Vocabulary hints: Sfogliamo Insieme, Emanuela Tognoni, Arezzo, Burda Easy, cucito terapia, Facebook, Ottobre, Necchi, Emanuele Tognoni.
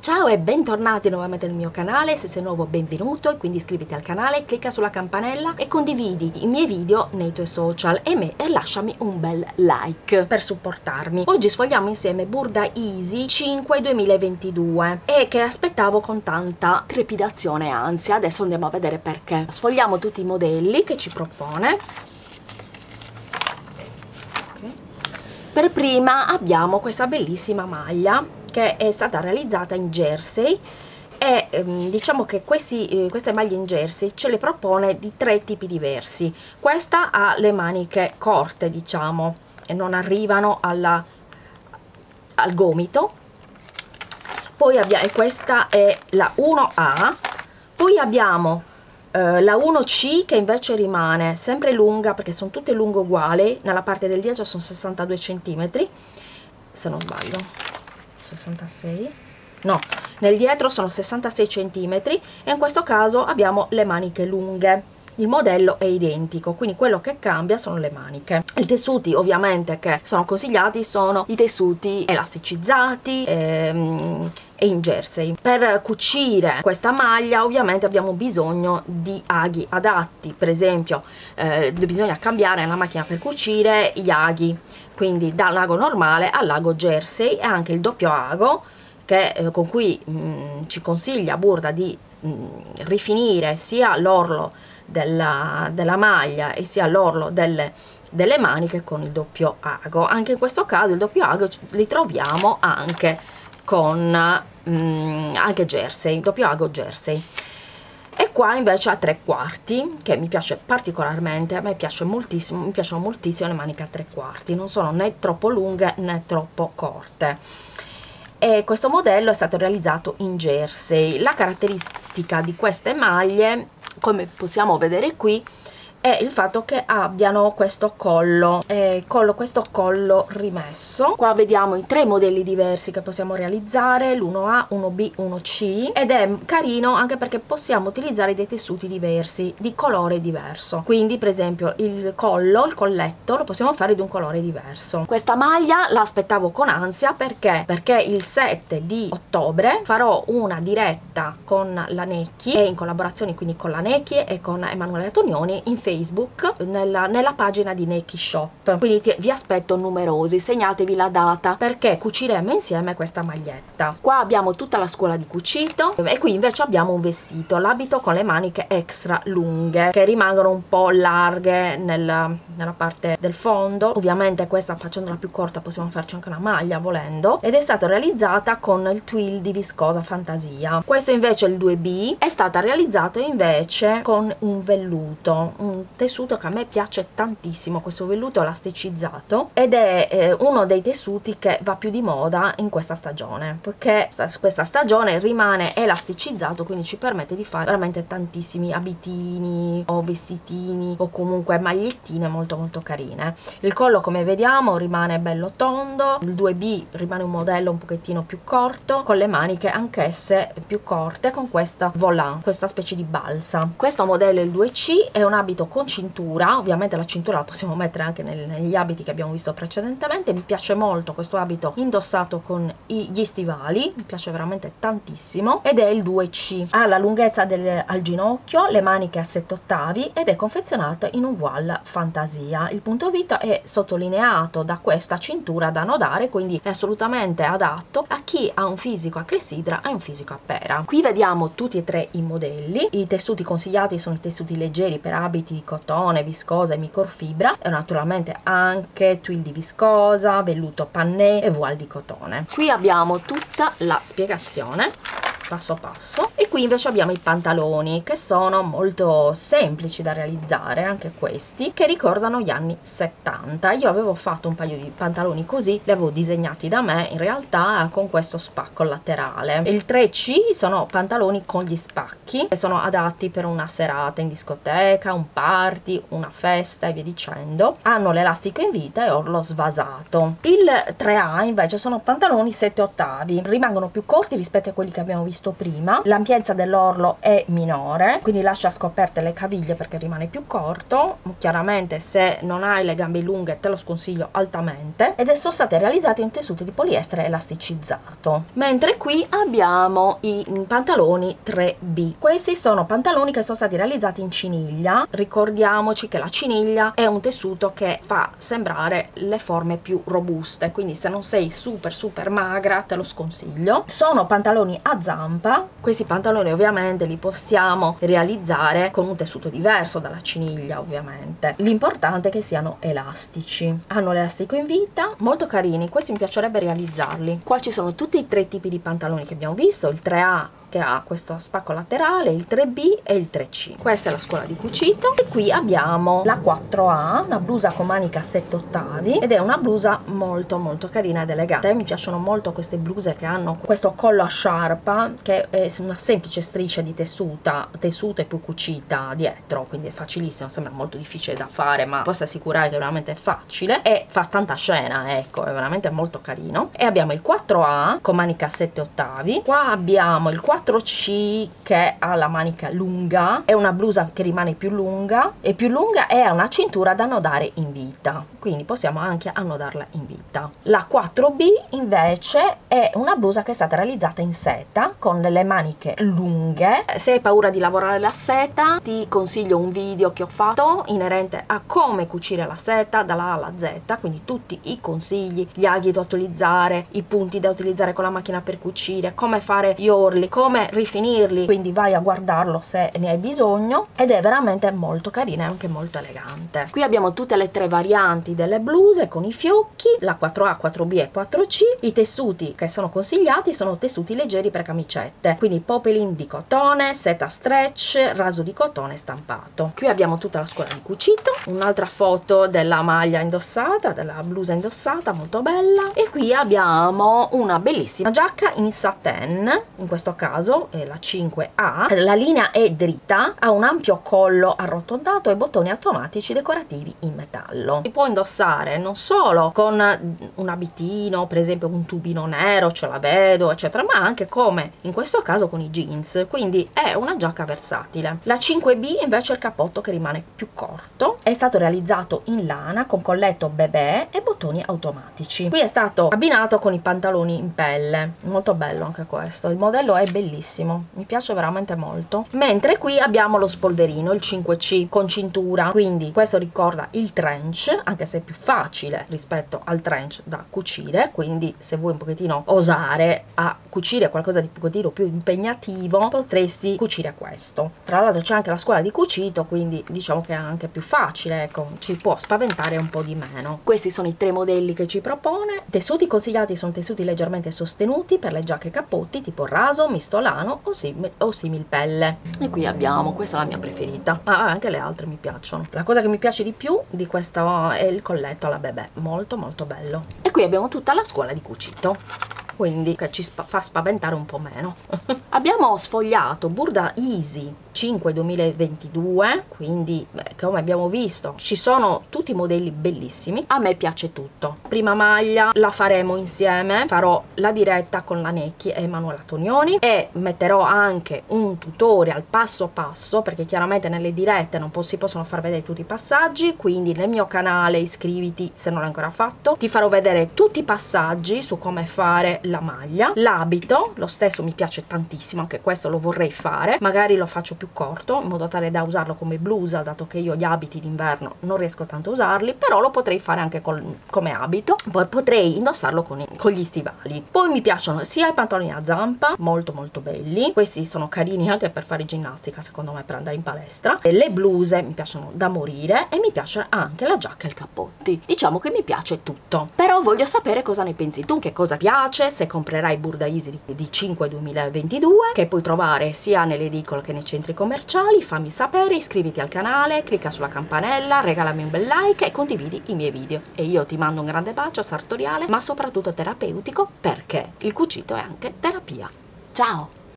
Ciao e bentornati nuovamente nel mio canale, se sei nuovo benvenuto e quindi iscriviti al canale, clicca sulla campanella e condividi i miei video nei tuoi social e me e lasciami un bel like per supportarmi. Oggi sfogliamo insieme Burda Easy 5 2022 e che aspettavo con tanta trepidazione e ansia, adesso andiamo a vedere perché. Sfogliamo tutti i modelli che ci propone. Per prima abbiamo questa bellissima maglia che è stata realizzata in jersey e diciamo che queste maglie in jersey ce le propone di tre tipi diversi. Questa ha le maniche corte, diciamo, e non arrivano al gomito. Poi abbiamo, questa è la 1A, poi abbiamo la 1C che invece rimane sempre lunga perché sono tutte lunghe uguali, nella parte del 10 sono 62 cm, se non sbaglio. 66, no, nel dietro sono 66 cm e in questo caso abbiamo le maniche lunghe. Il modello è identico, quindi quello che cambia sono le maniche. I tessuti ovviamente che sono consigliati sono i tessuti elasticizzati e in jersey. Per cucire questa maglia ovviamente abbiamo bisogno di aghi adatti, per esempio bisogna cambiare nella macchina per cucire gli aghi, quindi dall'ago normale all'ago jersey e anche il doppio ago che, con cui ci consiglia Burda di rifinire sia l'orlo della maglia e sia l'orlo delle maniche con il doppio ago. Anche in questo caso il doppio ago li troviamo anche con anche jersey, doppio ago jersey. E qua invece a 3/4 che mi piace particolarmente, a me piace moltissimo, mi piacciono moltissimo le maniche a 3/4, non sono né troppo lunghe né troppo corte. E questo modello è stato realizzato in jersey. La caratteristica di queste maglie, come possiamo vedere qui, è il fatto che abbiano questo collo, questo collo rimesso. Qua vediamo i tre modelli diversi che possiamo realizzare, l'1A, 1B, 1C, ed è carino anche perché possiamo utilizzare dei tessuti diversi, di colore diverso, quindi per esempio il collo, il colletto lo possiamo fare di un colore diverso. Questa maglia l'aspettavo con ansia perché il 7 di ottobre farò una diretta con la Necchi e in collaborazione quindi con la Necchi e con Emanuele Tognoni in Facebook nella pagina di Necchi Shop, quindi vi aspetto numerosi, segnatevi la data perché cuciremo insieme questa maglietta. Qua abbiamo tutta la scuola di cucito e qui invece abbiamo un vestito, l'abito con le maniche extra lunghe che rimangono un po' larghe nella parte del fondo. Ovviamente questa, facendola più corta, possiamo farci anche una maglia volendo, ed è stata realizzata con il twill di viscosa fantasia. Questo invece, il 2B, è stato realizzato invece con un velluto, un tessuto che a me piace tantissimo, questo velluto elasticizzato, ed è uno dei tessuti che va più di moda in questa stagione perché questa stagione rimane elasticizzato, quindi ci permette di fare veramente tantissimi abitini o vestitini o comunque magliettine molto molto carine. Il collo, come vediamo, rimane bello tondo, il 2B rimane un modello un pochettino più corto con le maniche anch'esse più corte, con questa volant, questa specie di balsa. Questo modello, il 2C, è un abito con cintura. Ovviamente la cintura la possiamo mettere anche negli abiti che abbiamo visto precedentemente. Mi piace molto questo abito indossato con gli stivali, mi piace veramente tantissimo, ed è il 2C. Ha la lunghezza al ginocchio, le maniche a 7/8 ed è confezionata in un voile fantasia. Il punto vita è sottolineato da questa cintura da nodare, quindi è assolutamente adatto a chi ha un fisico a clessidra e un fisico a pera. Qui vediamo tutti e tre i modelli. I tessuti consigliati sono i tessuti leggeri per abiti di cotone, viscosa e microfibra, e naturalmente anche twill di viscosa, velluto panné e voile di cotone. Qui abbiamo tutta la spiegazione passo passo, e qui invece abbiamo i pantaloni che sono molto semplici da realizzare, anche questi che ricordano gli anni 70. Io avevo fatto un paio di pantaloni così, li avevo disegnati da me in realtà con questo spacco laterale. Il 3C sono pantaloni con gli spacchi che sono adatti per una serata in discoteca, un party, una festa e via dicendo, hanno l'elastico in vita e orlo svasato. Il 3A invece sono pantaloni 7/8, rimangono più corti rispetto a quelli che abbiamo visto visto prima. L'ampiezza dell'orlo è minore, quindi lascia scoperte le caviglie perché rimane più corto. Chiaramente se non hai le gambe lunghe te lo sconsiglio altamente. Ed sono state realizzate in tessuto di poliestere elasticizzato. Mentre qui abbiamo i pantaloni 3B. Questi sono pantaloni che sono stati realizzati in ciniglia. Ricordiamoci che la ciniglia è un tessuto che fa sembrare le forme più robuste, quindi se non sei super magra te lo sconsiglio. Sono pantaloni a zampa. Questi pantaloni ovviamente li possiamo realizzare con un tessuto diverso dalla ciniglia, ovviamente l'importante è che siano elastici. Hanno l'elastico in vita, molto carini, questi mi piacerebbe realizzarli. Qua ci sono tutti i tre tipi di pantaloni che abbiamo visto, il 3A che ha questo spacco laterale, il 3B e il 3C. Questa è la scuola di cucito. E qui abbiamo la 4A, una blusa con manica a 7/8 ed è una blusa molto carina ed elegante. Mi piacciono molto queste bluse che hanno questo collo a sciarpa che è una semplice striscia di tessuto e poi cucita dietro, quindi è facilissimo, sembra molto difficile da fare ma posso assicurare che veramente è facile e fa tanta scena, ecco, è veramente molto carino. E abbiamo il 4A con manica a 7/8, qua abbiamo il 4C che ha la manica lunga, è una blusa che rimane più lunga e ha una cintura da annodare in vita, quindi possiamo anche annodarla in vita. La 4B invece è una blusa che è stata realizzata in seta con le maniche lunghe. Se hai paura di lavorare la seta ti consiglio un video che ho fatto inerente a come cucire la seta dalla A alla Z, quindi tutti i consigli, gli aghi da utilizzare, i punti da utilizzare con la macchina per cucire, come fare gli orli, come rifinirli, quindi vai a guardarlo se ne hai bisogno. Ed è veramente molto carina e anche molto elegante. Qui abbiamo tutte le tre varianti delle bluse con i fiocchi, la 4A, 4B e 4C. I tessuti che sono consigliati sono tessuti leggeri per camicette, quindi poplin di cotone, seta stretch, raso di cotone stampato. Qui abbiamo tutta la scuola di cucito, un'altra foto della maglia indossata, della blusa indossata, molto bella. E qui abbiamo una bellissima giacca in satin, in questo caso è la 5A, la linea è dritta, ha un ampio collo arrotondato e bottoni automatici decorativi in metallo. Si può indossare non solo con un abitino, per esempio un tubino nero, ce la vedo eccetera, ma anche come in questo caso con i jeans, quindi è una giacca versatile. La 5B invece è il cappotto che rimane più corto, è stato realizzato in lana con colletto bebè e bottoni automatici. Qui è stato abbinato con i pantaloni in pelle, molto bello anche questo, il modello è bellissimo, mi piace veramente molto. Mentre qui abbiamo lo spolverino, il 5C con cintura, quindi questo ricorda il trench, anche se è più facile rispetto al trench da cucire, quindi se vuoi un pochettino osare a cucire qualcosa di un pochettino più impegnativo potresti cucire questo. Tra l'altro c'è anche la scuola di cucito, quindi diciamo che è anche più facile, ecco, ci può spaventare un po' di meno. Questi sono i tre modelli che ci propone. Tessuti consigliati sono tessuti leggermente sostenuti per le giacche e cappotti tipo raso, mistolano o simil pelle. E qui abbiamo, questa è la mia preferita, ma anche le altre mi piacciono. La cosa che mi piace di più di questa è il colletto alla bebè, molto bello. E qui abbiamo tutta la scuola di cucito, quindi che ci fa spaventare un po' meno. Abbiamo sfogliato Burda Easy 5 2022, quindi come abbiamo visto ci sono tutti i modelli bellissimi, a me piace tutto. Prima maglia la faremo insieme, farò la diretta con la Necchi e Emanuela Tognoni e metterò anche un tutorial passo passo, perché chiaramente nelle dirette non si possono far vedere tutti i passaggi, quindi nel mio canale iscriviti se non l'hai ancora fatto, ti farò vedere tutti i passaggi su come fare la maglia. L'abito, lo stesso mi piace tantissimo, anche questo lo vorrei fare, magari lo faccio più corto in modo tale da usarlo come blusa, dato che io gli abiti d'inverno non riesco tanto a usarli, però lo potrei fare anche come abito. Poi potrei indossarlo con gli stivali. Poi mi piacciono sia i pantaloni a zampa, molto belli, questi sono carini anche per fare ginnastica secondo me, per andare in palestra. E le bluse mi piacciono da morire e mi piace anche la giacca e il cappotti. Diciamo che mi piace tutto, però voglio sapere cosa ne pensi tu, che cosa piace, se comprerai Burda Easy di 5 2022, che puoi trovare sia nelle edicole che nei centri commerciali. Fammi sapere, iscriviti al canale, clicca sulla campanella, regalami un bel like e condividi i miei video. E io ti mando un grande bacio sartoriale, ma soprattutto terapeutico, perché il cucito è anche terapia. Ciao!